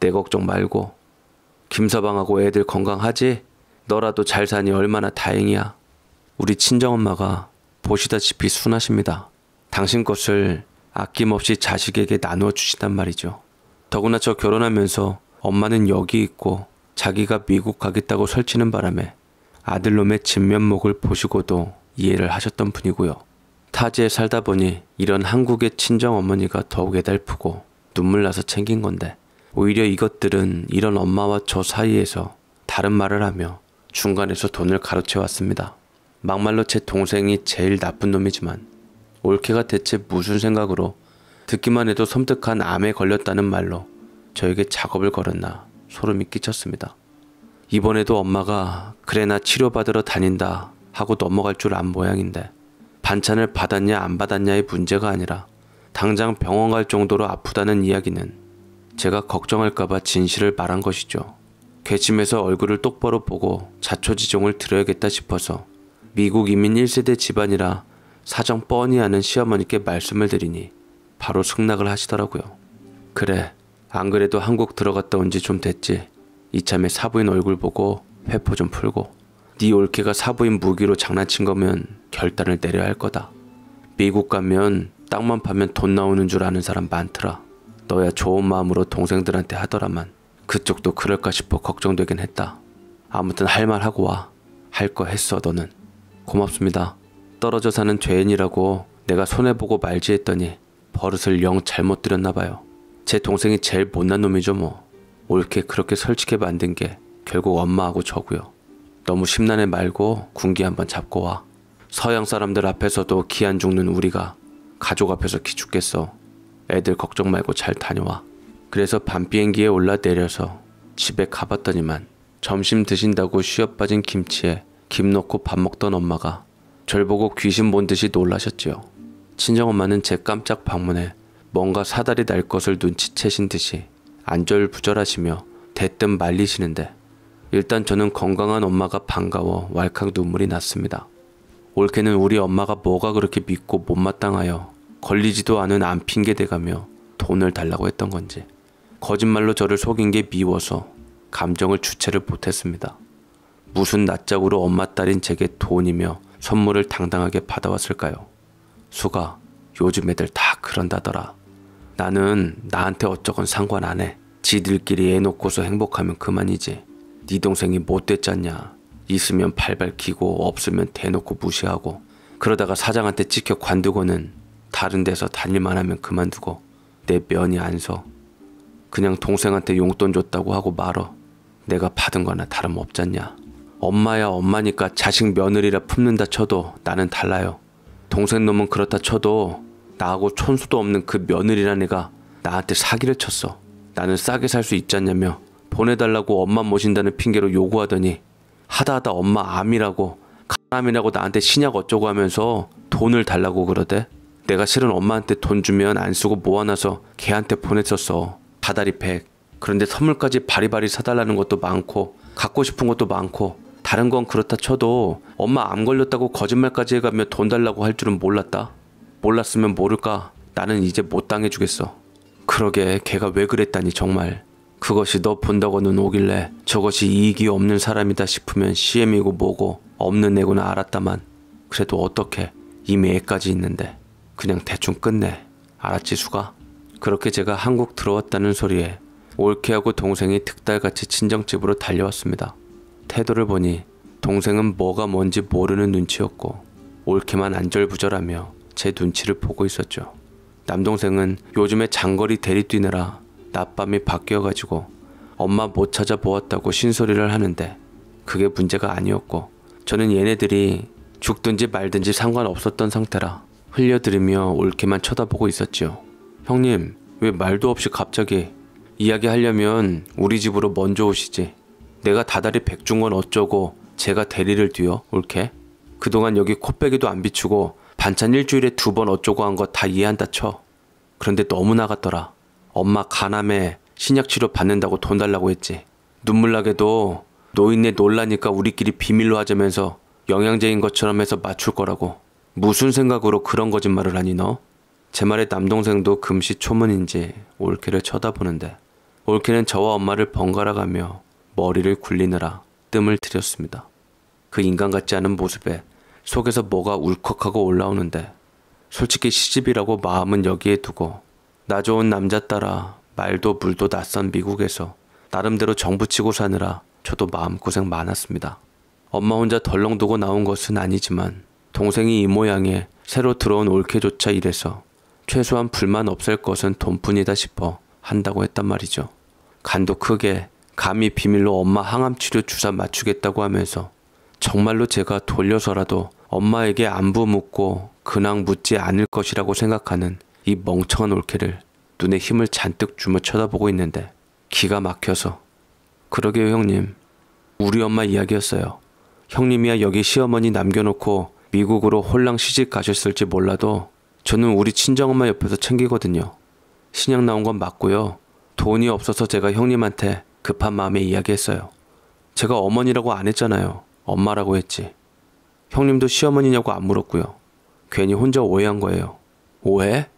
내 걱정 말고. 김서방하고 애들 건강하지? 너라도 잘 사니 얼마나 다행이야. 우리 친정엄마가 보시다시피 순하십니다. 당신 것을 아낌없이 자식에게 나누어 주신단 말이죠. 더구나 저 결혼하면서 엄마는 여기 있고 자기가 미국 가겠다고 설치는 바람에 아들놈의 진면목을 보시고도 이해를 하셨던 분이고요. 타지에 살다 보니 이런 한국의 친정어머니가 더욱 애달프고 눈물 나서 챙긴 건데 오히려 이것들은 이런 엄마와 저 사이에서 다른 말을 하며 중간에서 돈을 가로채 왔습니다. 막말로 제 동생이 제일 나쁜 놈이지만 올케가 대체 무슨 생각으로 듣기만 해도 섬뜩한 암에 걸렸다는 말로 저에게 작업을 걸었나 소름이 끼쳤습니다. 이번에도 엄마가 그래나 치료받으러 다닌다 하고 넘어갈 줄 안 모양인데 반찬을 받았냐 안 받았냐의 문제가 아니라 당장 병원 갈 정도로 아프다는 이야기는 제가 걱정할까봐 진실을 말한 것이죠. 괘씸해서 얼굴을 똑바로 보고 자초지종을 드려야겠다 싶어서 미국 이민 일 세대 집안이라 사정 뻔히 아는 시어머니께 말씀을 드리니 바로 승낙을 하시더라고요. 그래, 안 그래도 한국 들어갔다 온 지 좀 됐지. 이참에 사부인 얼굴 보고 회포 좀 풀고. 네 올케가 사부인 무기로 장난친 거면 결단을 내려야 할 거다. 미국 가면 땅만 파면 돈 나오는 줄 아는 사람 많더라. 너야 좋은 마음으로 동생들한테 하더라만 그쪽도 그럴까 싶어 걱정되긴 했다. 아무튼 할 말 하고 와. 할 거 했어 너는. 고맙습니다. 떨어져 사는 죄인이라고 내가 손해보고 말지 했더니 버릇을 영 잘못 들였나 봐요. 제 동생이 제일 못난 놈이죠 뭐. 옳게 그렇게 설치게 만든 게 결국 엄마하고 저고요. 너무 심란해 말고 군기 한번 잡고 와. 서양 사람들 앞에서도 기 안 죽는 우리가 가족 앞에서 기죽겠어. 애들 걱정 말고 잘 다녀와. 그래서 밤 비행기에 올라 내려서 집에 가봤더니만 점심 드신다고 쉬어 빠진 김치에 김 넣고 밥 먹던 엄마가 절 보고 귀신 본 듯이 놀라셨지요. 친정엄마는 제 깜짝 방문에 뭔가 사달이 날 것을 눈치채신 듯이 안절부절하시며 대뜸 말리시는데 일단 저는 건강한 엄마가 반가워 왈칵 눈물이 났습니다. 올케는 우리 엄마가 뭐가 그렇게 믿고 못마땅하여 걸리지도 않은 암 핑계대가며 돈을 달라고 했던 건지 거짓말로 저를 속인 게 미워서 감정을 주체를 못했습니다. 무슨 낯짝으로 엄마 딸인 제게 돈이며 선물을 당당하게 받아왔을까요? 수가, 요즘 애들 다 그런다더라. 나는 나한테 어쩌건 상관 안 해. 지들끼리 애 놓고서 행복하면 그만이지. 네 동생이 못됐잖냐. 있으면 발발 기고 없으면 대놓고 무시하고 그러다가 사장한테 찍혀 관두고는 다른 데서 다닐만 하면 그만두고 내 면이 안 서. 그냥 동생한테 용돈 줬다고 하고 말어. 내가 받은 거나 다름없잖냐. 엄마야 엄마니까 자식 며느리라 품는다 쳐도 나는 달라요. 동생 놈은 그렇다 쳐도 나하고 촌수도 없는 그 며느리란 애가 나한테 사기를 쳤어. 나는 싸게 살 수 있잖냐며 보내달라고 엄마 모신다는 핑계로 요구하더니 하다하다 엄마 암이라고 가람이라고 나한테 신약 어쩌고 하면서 돈을 달라고 그러대. 내가 실은 엄마한테 돈 주면 안 쓰고 모아놔서 걔한테 보냈었어. 다달이 백. 그런데 선물까지 바리바리 사달라는 것도 많고 갖고 싶은 것도 많고 다른 건 그렇다 쳐도 엄마 암 걸렸다고 거짓말까지 해가며 돈 달라고 할 줄은 몰랐다. 몰랐으면 모를까 나는 이제 못 당해주겠어. 그러게 걔가 왜 그랬다니 정말. 그것이 너 본다고는 오길래 저것이 이익이 없는 사람이다 싶으면 씨엠이고 뭐고 없는 애구나 알았다만 그래도 어떻게, 이미 애까지 있는데 그냥 대충 끝내. 알았지 수가? 그렇게 제가 한국 들어왔다는 소리에 올케하고 동생이 득달같이 친정집으로 달려왔습니다. 태도를 보니 동생은 뭐가 뭔지 모르는 눈치였고 올케만 안절부절하며 제 눈치를 보고 있었죠. 남동생은 요즘에 장거리 대리 뛰느라 낮밤이 바뀌어가지고 엄마 못 찾아보았다고 신소리를 하는데 그게 문제가 아니었고 저는 얘네들이 죽든지 말든지 상관없었던 상태라 흘려들으며 올케만 쳐다보고 있었지요. 형님, 왜 말도 없이 갑자기 이야기하려면 우리 집으로 먼저 오시지. 내가 다달이 백준 건 어쩌고 제가 대리를 뛰어, 올케? 그동안 여기 코빼기도 안 비추고 반찬 일주일에 두 번 어쩌고 한 거 다 이해한다 쳐. 그런데 너무 나갔더라. 엄마 간암에 신약치료 받는다고 돈 달라고 했지. 눈물나게도 노인네 놀라니까 우리끼리 비밀로 하자면서 영양제인 것처럼 해서 맞출 거라고. 무슨 생각으로 그런 거짓말을 하니 너? 제 말에 남동생도 금시초문인지 올케를 쳐다보는데 올케는 저와 엄마를 번갈아 가며 머리를 굴리느라 뜸을 들였습니다. 그 인간 같지 않은 모습에 속에서 뭐가 울컥하고 올라오는데 솔직히 시집이라고 마음은 여기에 두고 나 좋은 남자 따라 말도 물도 낯선 미국에서 나름대로 정부치고 사느라 저도 마음고생 많았습니다. 엄마 혼자 덜렁 두고 나온 것은 아니지만 동생이 이 모양에 새로 들어온 올케조차 이래서 최소한 불만 없앨 것은 돈뿐이다 싶어 한다고 했단 말이죠. 간도 크게 감히 비밀로 엄마 항암치료 주사 맞추겠다고 하면서 정말로 제가 돌려서라도 엄마에게 안부 묻고 근황 묻지 않을 것이라고 생각하는 이 멍청한 올케를 눈에 힘을 잔뜩 주며 쳐다보고 있는데 기가 막혀서 그러게요 형님. 우리 엄마 이야기였어요. 형님이야 여기 시어머니 남겨놓고 미국으로 홀랑 시집 가셨을지 몰라도 저는 우리 친정엄마 옆에서 챙기거든요. 신약 나온 건 맞고요. 돈이 없어서 제가 형님한테 급한 마음에 이야기했어요. 제가 어머니라고 안 했잖아요. 엄마라고 했지. 형님도 시어머니냐고 안 물었고요. 괜히 혼자 오해한 거예요. 오해?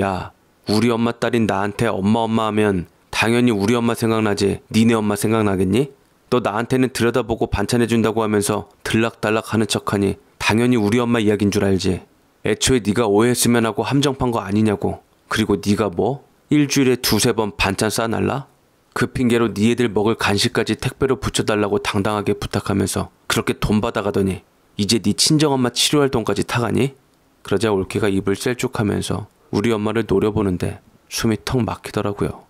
야, 우리 엄마 딸인 나한테 엄마 엄마 하면 당연히 우리 엄마 생각나지 니네 엄마 생각나겠니? 너 나한테는 들여다보고 반찬해준다고 하면서 들락달락 하는 척하니 당연히 우리 엄마 이야기인 줄 알지. 애초에 네가 오해했으면 하고 함정판 거 아니냐고. 그리고 네가 뭐? 일주일에 두세 번 반찬 싸날라? 그 핑계로 네 애들 먹을 간식까지 택배로 붙여달라고 당당하게 부탁하면서 그렇게 돈 받아가더니 이제 네 친정엄마 치료할 돈까지 타가니? 그러자 올케가 입을 셀쭉하면서 우리 엄마를 노려보는데 숨이 턱 막히더라고요.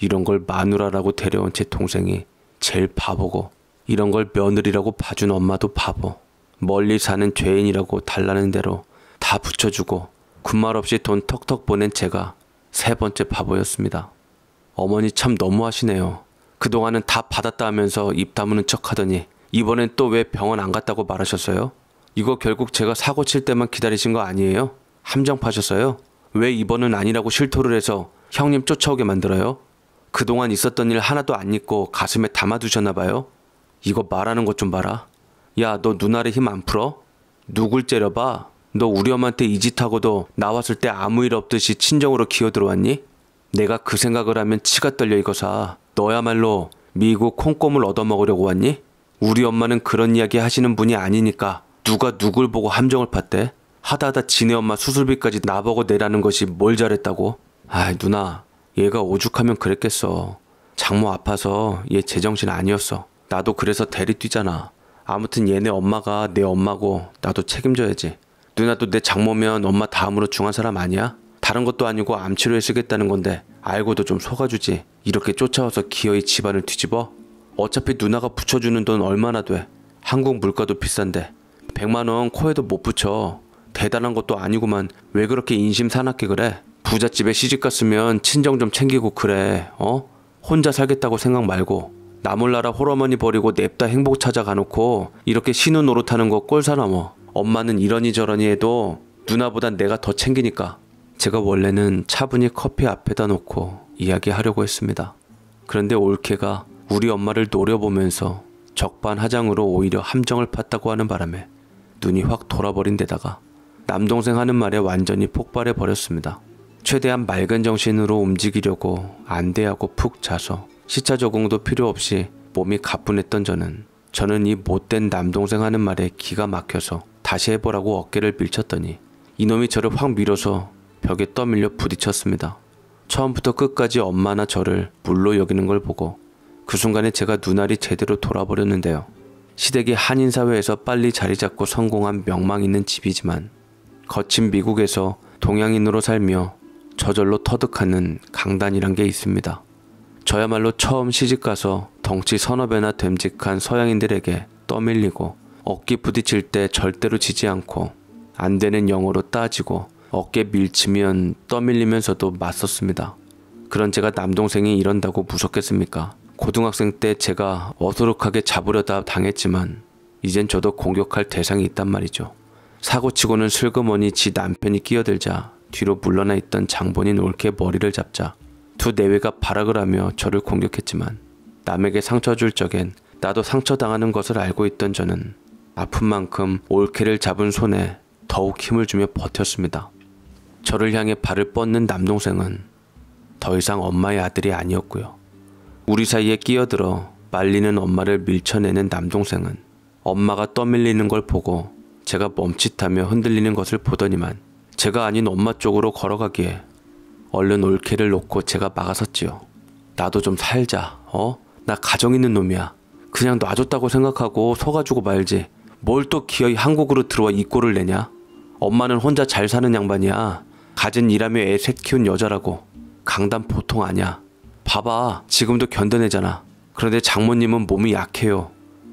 이런 걸 마누라라고 데려온 제 동생이 제일 바보고 이런 걸 며느리라고 봐준 엄마도 바보. 멀리 사는 죄인이라고 달라는 대로 다 붙여주고 군말 없이 돈 턱턱 보낸 제가 세 번째 바보였습니다. 어머니 참 너무하시네요. 그동안은 다 받았다 하면서 입 다무는 척 하더니 이번엔 또 왜 병원 안 갔다고 말하셨어요? 이거 결국 제가 사고 칠 때만 기다리신 거 아니에요? 함정 파셨어요? 왜 이번은 아니라고 실토를 해서 형님 쫓아오게 만들어요? 그동안 있었던 일 하나도 안 잊고 가슴에 담아두셨나 봐요? 이거 말하는 것 좀 봐라. 야, 너 눈알에 힘 안 풀어? 누굴 째려봐? 너 우리 엄마한테 이 짓하고도 나왔을 때 아무 일 없듯이 친정으로 기어들어왔니? 내가 그 생각을 하면 치가 떨려 이거사. 너야말로 미국 콩고물 얻어먹으려고 왔니? 우리 엄마는 그런 이야기 하시는 분이 아니니까 누가 누굴 보고 함정을 팠대? 하다하다 지네 엄마 수술비까지 나보고 내라는 것이 뭘 잘했다고? 아이 누나, 얘가 오죽하면 그랬겠어. 장모 아파서 얘 제정신 아니었어. 나도 그래서 대리 뛰잖아. 아무튼 얘네 엄마가 내 엄마고 나도 책임져야지. 누나도 내 장모면 엄마 다음으로 중한 사람 아니야? 다른 것도 아니고 암치료에 쓰겠다는 건데 알고도 좀 속아주지. 이렇게 쫓아와서 기어이 집안을 뒤집어? 어차피 누나가 붙여주는 돈 얼마나 돼? 한국 물가도 비싼데 백만 원 코에도 못 붙여. 대단한 것도 아니구만. 왜 그렇게 인심 사납게 그래? 부잣집에 시집갔으면 친정 좀 챙기고 그래. 어? 혼자 살겠다고 생각 말고 나 몰라라 홀어머니 버리고 냅다 행복 찾아가놓고 이렇게 신우 노릇하는 거 꼴사나워. 엄마는 이러니 저러니 해도 누나보단 내가 더 챙기니까. 제가 원래는 차분히 커피 앞에다 놓고 이야기하려고 했습니다. 그런데 올케가 우리 엄마를 노려보면서 적반하장으로 오히려 함정을 팠다고 하는 바람에 눈이 확 돌아버린 데다가 남동생 하는 말에 완전히 폭발해버렸습니다. 최대한 맑은 정신으로 움직이려고 안대하고 푹 자서 시차 적응도 필요 없이 몸이 가뿐했던 저는 저는 이 못된 남동생 하는 말에 기가 막혀서 다시 해보라고 어깨를 밀쳤더니 이놈이 저를 확 밀어서 벽에 떠밀려 부딪혔습니다. 처음부터 끝까지 엄마나 저를 물로 여기는 걸 보고 그 순간에 제가 눈알이 제대로 돌아버렸는데요. 시댁이 한인사회에서 빨리 자리 잡고 성공한 명망 있는 집이지만 거친 미국에서 동양인으로 살며 저절로 터득하는 강단이란 게 있습니다. 저야말로 처음 시집가서 덩치 서너 배나 됨직한 서양인들에게 떠밀리고 어깨 부딪힐 때 절대로 지지 않고 안 되는 영어로 따지고 어깨 밀치면 떠밀리면서도 맞섰습니다. 그런 제가 남동생이 이런다고 무섭겠습니까? 고등학생 때 제가 어수룩하게 잡으려다 당했지만 이젠 저도 공격할 대상이 있단 말이죠. 사고치고는 슬그머니 지 남편이 끼어들자 뒤로 물러나 있던 장본인 올케 머리를 잡자 두 내외가 발악을 하며 저를 공격했지만 남에게 상처 줄 적엔 나도 상처당하는 것을 알고 있던 저는 아픈 만큼 올케를 잡은 손에 더욱 힘을 주며 버텼습니다. 저를 향해 발을 뻗는 남동생은 더 이상 엄마의 아들이 아니었고요. 우리 사이에 끼어들어 말리는 엄마를 밀쳐내는 남동생은 엄마가 떠밀리는 걸 보고 제가 멈칫하며 흔들리는 것을 보더니만 제가 아닌 엄마 쪽으로 걸어가기에 얼른 올케를 놓고 제가 막아섰지요. 나도 좀 살자. 어? 나 가정 있는 놈이야. 그냥 놔줬다고 생각하고 서가지고 말지. 뭘 또 기어이 한국으로 들어와 이 꼴을 내냐? 엄마는 혼자 잘 사는 양반이야. 가진 일하며 애 셋 키운 여자라고. 강단 보통 아냐. 봐봐. 지금도 견뎌내잖아. 그런데 장모님은 몸이 약해요.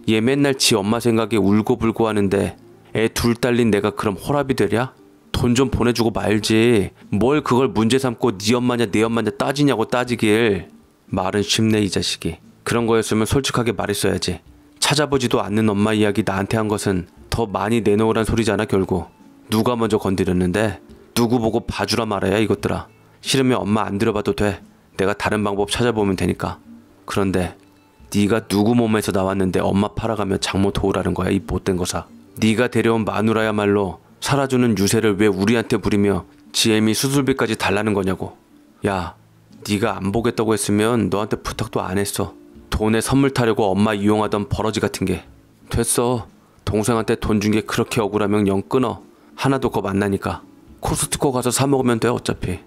얘 맨날 지 엄마 생각에 울고불고 하는데 애 둘 딸린 내가 그럼 호랍이 되랴? 돈 좀 보내주고 말지. 뭘 그걸 문제 삼고 네 엄마냐 내 엄마냐 따지냐고 따지길. 말은 쉽네 이 자식이. 그런 거였으면 솔직하게 말했어야지. 찾아보지도 않는 엄마 이야기 나한테 한 것은 더 많이 내놓으란 소리잖아 결국. 누가 먼저 건드렸는데 누구 보고 봐주라 말아야 이것들아. 싫으면 엄마 안 들여봐도 돼. 내가 다른 방법 찾아보면 되니까. 그런데 네가 누구 몸에서 나왔는데 엄마 팔아가며 장모 도우라는 거야 이 못된 거사. 네가 데려온 마누라야말로 살아주는 유세를 왜 우리한테 부리며 지엠이 수술비까지 달라는 거냐고. 야, 네가 안 보겠다고 했으면 너한테 부탁도 안 했어. 돈에 선물 타려고 엄마 이용하던 버러지 같은 게. 됐어. 동생한테 돈 준 게 그렇게 억울하면 영 끊어. 하나도 겁 안 나니까. 코스트코 가서 사 먹으면 돼 어차피.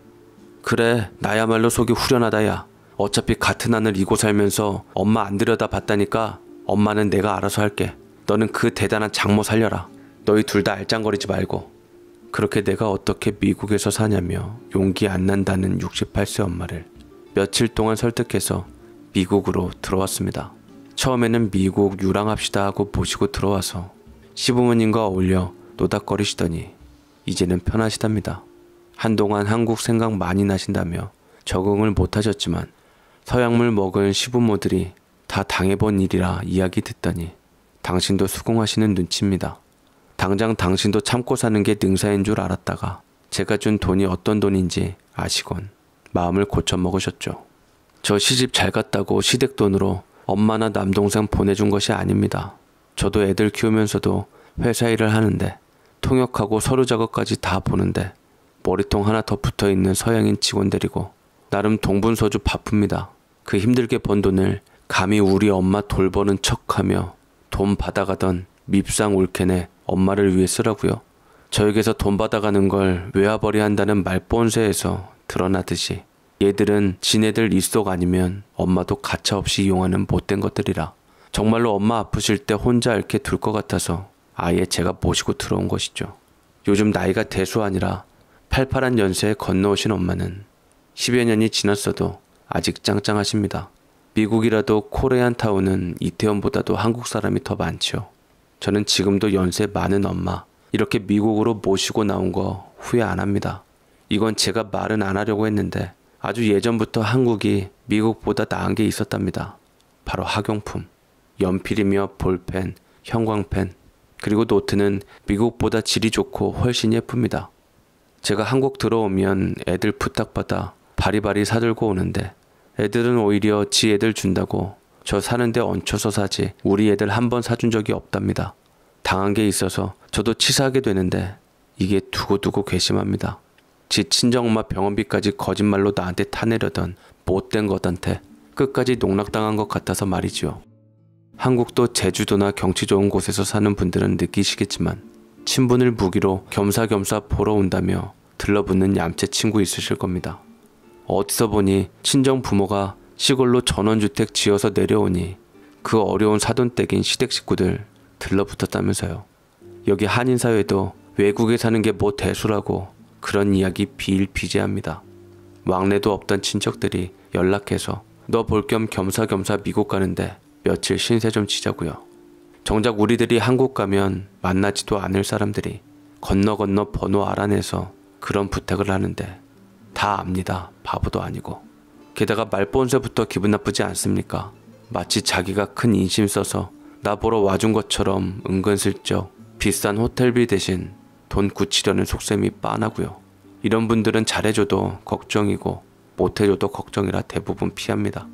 그래, 나야말로 속이 후련하다 야. 어차피 같은 하늘 이고 살면서 엄마 안 들여다 봤다니까 엄마는 내가 알아서 할게. 너는 그 대단한 장모 살려라. 너희 둘 다 알짱거리지 말고. 그렇게 내가 어떻게 미국에서 사냐며 용기 안 난다는 육십팔 세 엄마를 며칠 동안 설득해서 미국으로 들어왔습니다. 처음에는 미국 유랑합시다 하고 모시고 들어와서 시부모님과 어울려 노닥거리시더니 이제는 편하시답니다. 한동안 한국 생각 많이 나신다며 적응을 못하셨지만 서양물 먹은 시부모들이 다 당해본 일이라 이야기 듣더니 당신도 수긍하시는 눈치입니다. 당장 당신도 참고 사는 게 능사인 줄 알았다가 제가 준 돈이 어떤 돈인지 아시곤 마음을 고쳐먹으셨죠. 저 시집 잘 갔다고 시댁 돈으로 엄마나 남동생 보내준 것이 아닙니다. 저도 애들 키우면서도 회사 일을 하는데 통역하고 서류 작업까지 다 보는데 머리통 하나 더 붙어있는 서양인 직원 데리고 나름 동분서주 바쁩니다. 그 힘들게 번 돈을 감히 우리 엄마 돌보는 척하며 돈 받아가던 밉상 올케네 엄마를 위해 쓰라고요. 저에게서 돈 받아가는 걸 외화벌이 한다는 말본세에서 드러나듯이 얘들은 지네들 입속 아니면 엄마도 가차없이 이용하는 못된 것들이라 정말로 엄마 아프실 때 혼자 이렇게 둘 것 같아서 아예 제가 모시고 들어온 것이죠. 요즘 나이가 대수 아니라 팔팔한 연세에 건너오신 엄마는 십여 년이 지났어도 아직 짱짱하십니다. 미국이라도 코레안 타운은 이태원보다도 한국 사람이 더 많지요. 저는 지금도 연세 많은 엄마 이렇게 미국으로 모시고 나온 거 후회 안 합니다. 이건 제가 말은 안 하려고 했는데 아주 예전부터 한국이 미국보다 나은 게 있었답니다. 바로 학용품, 연필이며 볼펜, 형광펜, 그리고 노트는 미국보다 질이 좋고 훨씬 예쁩니다. 제가 한국 들어오면 애들 부탁받아 바리바리 사들고 오는데 애들은 오히려 지 애들 준다고 저 사는데 얹혀서 사지 우리 애들 한 번 사준 적이 없답니다. 당한 게 있어서 저도 치사하게 되는데 이게 두고두고 괘씸합니다. 지 친정엄마 병원비까지 거짓말로 나한테 타내려던 못된 것한테 끝까지 농락당한 것 같아서 말이지요. 한국도 제주도나 경치 좋은 곳에서 사는 분들은 느끼시겠지만 친분을 무기로 겸사겸사 보러 온다며 들러붙는 얌체 친구 있으실 겁니다. 어디서 보니 친정 부모가 시골로 전원주택 지어서 내려오니 그 어려운 사돈댁인 시댁 식구들 들러붙었다면서요. 여기 한인사회도 외국에 사는 게 뭐 대수라고 그런 이야기 비일비재합니다. 왕래도 없던 친척들이 연락해서 너 볼 겸 겸사겸사 미국 가는데 며칠 신세 좀 지자고요. 정작 우리들이 한국 가면 만나지도 않을 사람들이 건너 건너 번호 알아내서 그런 부탁을 하는데 다 압니다. 바보도 아니고. 게다가 말본세부터 기분 나쁘지 않습니까? 마치 자기가 큰 인심 써서 나 보러 와준 것처럼 은근슬쩍 비싼 호텔비 대신 돈 굳히려는 속셈이 빤하고요. 이런 분들은 잘해줘도 걱정이고 못해줘도 걱정이라 대부분 피합니다.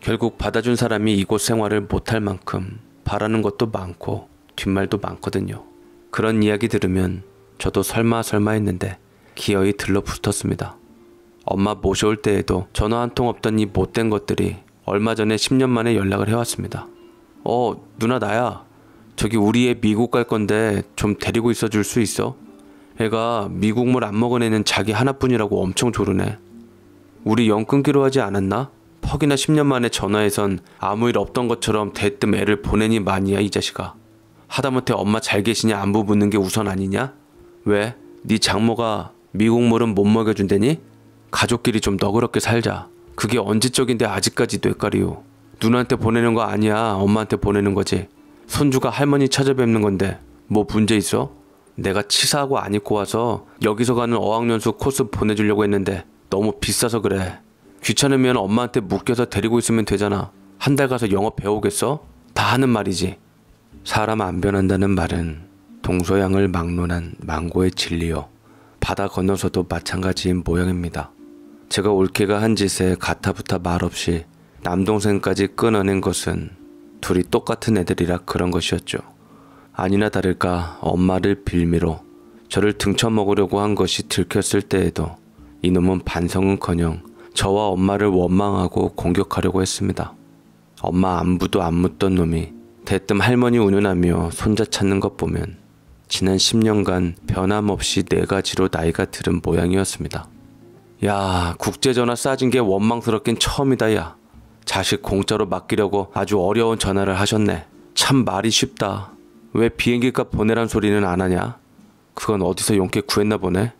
결국 받아준 사람이 이곳 생활을 못할 만큼 바라는 것도 많고 뒷말도 많거든요. 그런 이야기 들으면 저도 설마 설마 했는데 기어이 들러붙었습니다. 엄마 모셔올 때에도 전화 한 통 없던 이 못된 것들이 얼마 전에 십 년 만에 연락을 해왔습니다. 어 누나 나야. 저기 우리 애 미국 갈 건데 좀 데리고 있어 줄 수 있어? 애가 미국물 안 먹은 애는 자기 하나뿐이라고 엄청 조르네. 우리 영 끊기로 하지 않았나? 퍽이나 십 년 만에 전화해선 아무 일 없던 것처럼 대뜸 애를 보내니 마니야 이 자식아. 하다못해 엄마 잘 계시냐 안부 묻는 게 우선 아니냐? 왜? 네 장모가 미국물은 못 먹여준대니? 가족끼리 좀 너그럽게 살자. 그게 언제적인데 아직까지 뇌까리요. 누나한테 보내는 거 아니야. 엄마한테 보내는 거지. 손주가 할머니 찾아뵙는 건데 뭐 문제 있어? 내가 치사하고 안 입고 와서 여기서 가는 어학연수 코스 보내주려고 했는데 너무 비싸서 그래. 귀찮으면 엄마한테 묶여서 데리고 있으면 되잖아. 한 달 가서 영어 배우겠어? 다 하는 말이지. 사람 안 변한다는 말은 동서양을 막론한 망고의 진리요. 바다 건너서도 마찬가지인 모양입니다. 제가 올케가 한 짓에 가타부타 말없이 남동생까지 끊어낸 것은 둘이 똑같은 애들이라 그런 것이었죠. 아니나 다를까 엄마를 빌미로 저를 등쳐먹으려고 한 것이 들켰을 때에도 이놈은 반성은커녕 저와 엄마를 원망하고 공격하려고 했습니다. 엄마 안부도 안 묻던 놈이 대뜸 할머니 운운하며 손자 찾는 것 보면 지난 십 년간 변함없이 네 가지로 나이가 들은 모양이었습니다. 야, 국제전화 싸진 게 원망스럽긴 처음이다 야. 자식 공짜로 맡기려고 아주 어려운 전화를 하셨네. 참 말이 쉽다. 왜 비행기 값 보내란 소리는 안 하냐? 그건 어디서 용케 구했나 보네.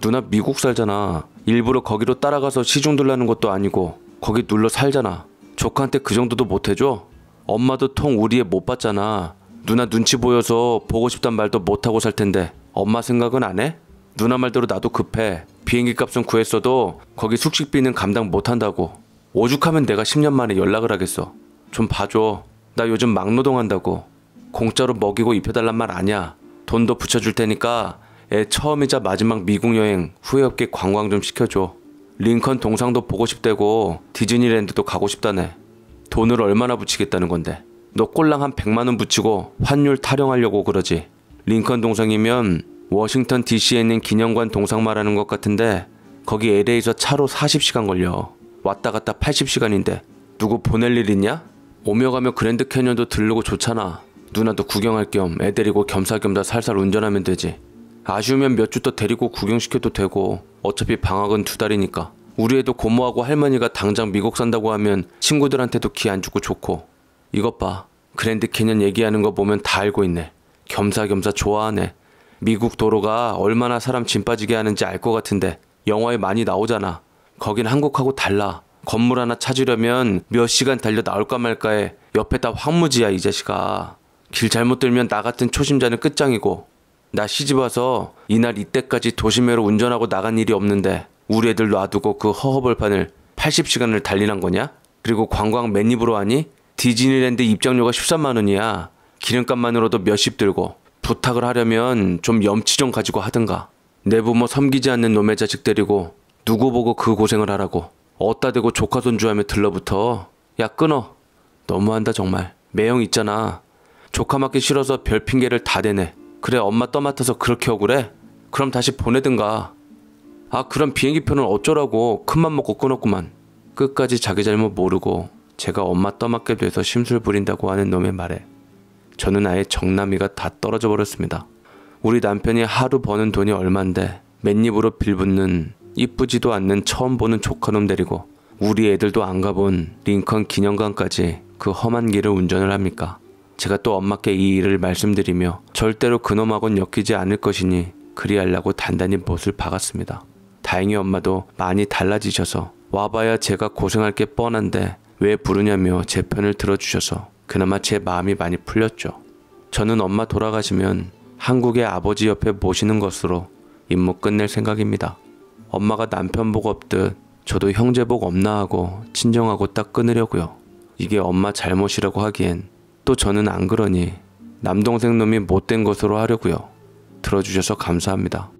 누나 미국 살잖아. 일부러 거기로 따라가서 시중 들라는 것도 아니고 거기 눌러 살잖아. 조카한테 그 정도도 못 해줘? 엄마도 통 우리 애 못 봤잖아. 누나 눈치 보여서 보고 싶단 말도 못하고 살 텐데 엄마 생각은 안 해? 누나 말대로 나도 급해. 비행기 값은 구했어도 거기 숙식비는 감당 못한다고. 오죽하면 내가 십 년 만에 연락을 하겠어. 좀 봐줘. 나 요즘 막노동한다고. 공짜로 먹이고 입혀달란 말 아니야. 돈도 붙여줄 테니까 애 처음이자 마지막 미국 여행 후회 없게 관광 좀 시켜줘. 링컨 동상도 보고 싶대고 디즈니랜드도 가고 싶다네. 돈을 얼마나 붙이겠다는 건데? 너 꼴랑 한 백만 원 붙이고 환율 타령하려고 그러지. 링컨 동상이면 워싱턴 디씨에 있는 기념관 동상 말하는 것 같은데 거기 엘에이에서 차로 사십 시간 걸려. 왔다 갔다 팔십 시간인데 누구 보낼 일 있냐? 오며 가며 그랜드 캐년도 들르고 좋잖아. 누나도 구경할 겸 애 데리고 겸사겸사 살살 운전하면 되지. 아쉬우면 몇 주 더 데리고 구경시켜도 되고 어차피 방학은 두 달이니까. 우리 애도 고모하고 할머니가 당장 미국 산다고 하면 친구들한테도 기 안 주고 좋고. 이것 봐. 그랜드 캐년 얘기하는 거 보면 다 알고 있네. 겸사겸사 좋아하네. 미국 도로가 얼마나 사람 짐 빠지게 하는지 알 것 같은데 영화에 많이 나오잖아. 거긴 한국하고 달라. 건물 하나 찾으려면 몇 시간 달려 나올까 말까에 옆에 다 황무지야 이 자식아. 길 잘못 들면 나 같은 초심자는 끝장이고. 나 시집와서 이날 이때까지 도심회로 운전하고 나간 일이 없는데 우리 애들 놔두고 그 허허벌판을 팔십 시간을 달리란 거냐? 그리고 관광 맨입으로 하니? 디즈니랜드 입장료가 십삼만 원이야. 기름값만으로도 몇십 들고. 부탁을 하려면 좀 염치 좀 가지고 하든가. 내 부모 섬기지 않는 놈의 자식 데리고 누구 보고 그 고생을 하라고. 어따 대고 조카 손주하며 들러붙어. 야 끊어. 너무한다 정말. 매형 있잖아. 조카 맡기 싫어서 별 핑계를 다 대네. 그래 엄마 떠맡아서 그렇게 억울해? 그럼 다시 보내든가. 아 그럼 비행기표는 어쩌라고. 큰맘 먹고 끊었구만. 끝까지 자기 잘못 모르고 제가 엄마 떠맡게 돼서 심술 부린다고 하는 놈의 말에 저는 아예 정남이가 다 떨어져 버렸습니다. 우리 남편이 하루 버는 돈이 얼만데 맨입으로 빌붙는 이쁘지도 않는 처음 보는 조카놈 데리고 우리 애들도 안 가본 링컨 기념관까지 그 험한 길을 운전을 합니까? 제가 또 엄마께 이 일을 말씀드리며 절대로 그놈하고는 엮이지 않을 것이니 그리하려고 단단히 못을 박았습니다. 다행히 엄마도 많이 달라지셔서 와봐야 제가 고생할 게 뻔한데 왜 부르냐며 제 편을 들어주셔서 그나마 제 마음이 많이 풀렸죠. 저는 엄마 돌아가시면 한국의 아버지 옆에 모시는 것으로 임무 끝낼 생각입니다. 엄마가 남편 복 없듯 저도 형제 복 없나 하고 친정하고 딱 끊으려고요. 이게 엄마 잘못이라고 하기엔 또 저는 안 그러니 남동생 놈이 못된 것으로 하려고요. 들어주셔서 감사합니다.